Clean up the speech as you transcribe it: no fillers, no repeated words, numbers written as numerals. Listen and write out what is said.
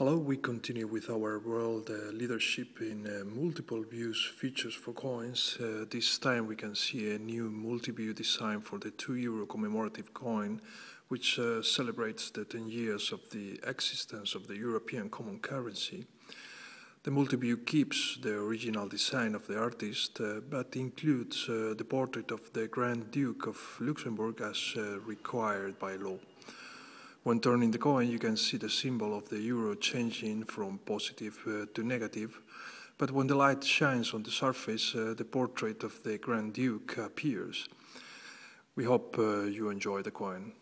Hello, we continue with our world leadership in multiple views features for coins. This time we can see a new multi-view design for the €2 commemorative coin, which celebrates the 10 years of the existence of the European Common Currency. The multi-view keeps the original design of the artist, but includes the portrait of the Grand Duke of Luxemburg as required by law. When turning the coin, you can see the symbol of the euro changing from positive to negative, but when the light shines on the surface, the portrait of the Grand Duke appears. We hope you enjoy the coin.